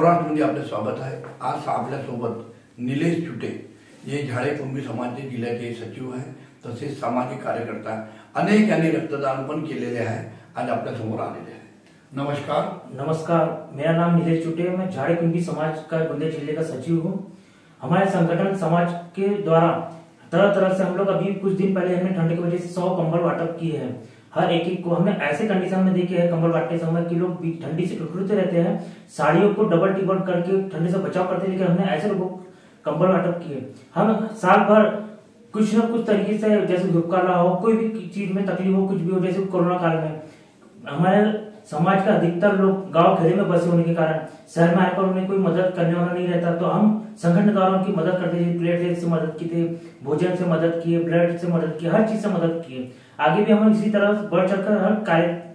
नवरात मध्ये आपले स्वागत आहे। आज आपल्यासोबत निलेश चुटे हे झाड़े कुंडी समाज जिल्ह्याचे सचिव आहे, तसेच सामाजिक कार्यकर्ता, अनेकांनी रक्तदान पण केलेले आहे, आज आपल्या समोर आलेले आहेत। नमस्कार, मेरा नाम निलेश चुटे है। मैं झाड़े कुंडी समाज का गोंदिया जिले का सचिव हूँ। हमारे संगठन समाज के द्वारा तरह तरह से हम लोग अभी कुछ दिन पहले हमने ठंड की वजह से 100 कंबल वाटअप किए हैं। हर एक एक को हमने ऐसे कंडीशन में देखे हैं कंबल बांटते समय कि लोग ठंडी से टुटुरते रहते हैं, साड़ियों को डबल टिबल करके ठंडी से बचाव करते हैं, लेकिन हमने ऐसे लोगों को कंबल वाटअप किए। हम साल भर कुछ न कुछ तरीके से, जैसे धुपकाला हो, कोई भी चीज में तकलीफ हो, कुछ भी हो, जैसे कोरोना काल में हमारे समाज का अधिकतर लोग गाँव घेरे में बसे होने के कारण शहर में आकर उन्हें कोई मदद करने वाला नहीं रहता, तो हम संगठन द्वारा उनकी मदद करते थे। प्लेट से मदद की थी, भोजन से मदद किए, ब्लड से मदद की, हर चीज से मदद किए। आगे भी हम इसी तरह बढ़ चढ़कर हर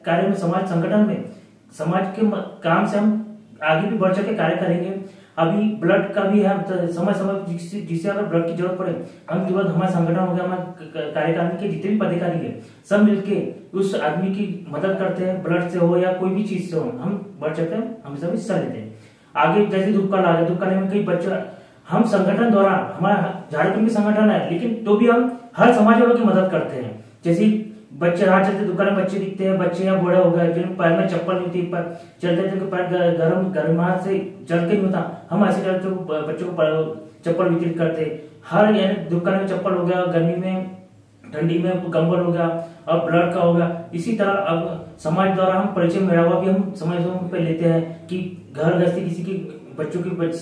कार्य में समाज संगठन में समाज के काम से हम आगे भी बढ़ चढ़ के कार्य करेंगे। अभी ब्लड का भी है, समय समय जिसे अगर ब्लड की जरूरत पड़े हम तुरंत, हमारा संगठन हो गया, हमारे कार्यकारिणी के जितने भी पदाधिकारी है सब मिलके उस आदमी की मदद करते हैं, ब्लड से हो या कोई भी चीज से हो, हम बढ़ चढ़ते हैं, हम सब हिस्सा लेते हैं। आगे जैसे धुपकाल आ गया, धुपकाल में कई बच्चा हम संगठन द्वारा, हमारा झारखंड भी संगठन है, लेकिन तो भी हम हर समाज वालों की मदद करते हैं। जैसे बच्चे राह चलते दुकान में बच्चे दिखते हैं, बच्चे या बूढ़े हो गए जिनके पैर में चप्पल नहीं थी, पर चलते थे पैर गर्मा से जल के ही होता, हम ऐसे चलते बच्चों को चप्पल वितरित करते। हर यानी दुकान में चप्पल हो गया, गर्मी में ठंडी में कंबल हो गया, अब ब्लड का हो गया। इसी तरह अब समाज द्वारा हम परिचय मेला भी हम समाज पे लेते हैं कि घर घर से किसी की बच्चों की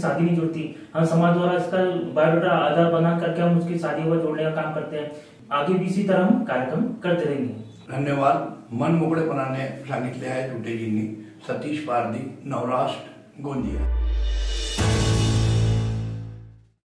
शादी नहीं जुड़ती, हम समाज द्वारा इसका बायोडाटा आधार बना करके हम उसकी शादी को जोड़ने का काम करते हैं। आगे भी इसी तरह हम कार्यक्रम करते रहेंगे। धन्यवाद। मन मोकळेपणाने सांगितले आहे चुटेजींनी। सतीश पारदी, नवराष्ट्र, गोंदिया।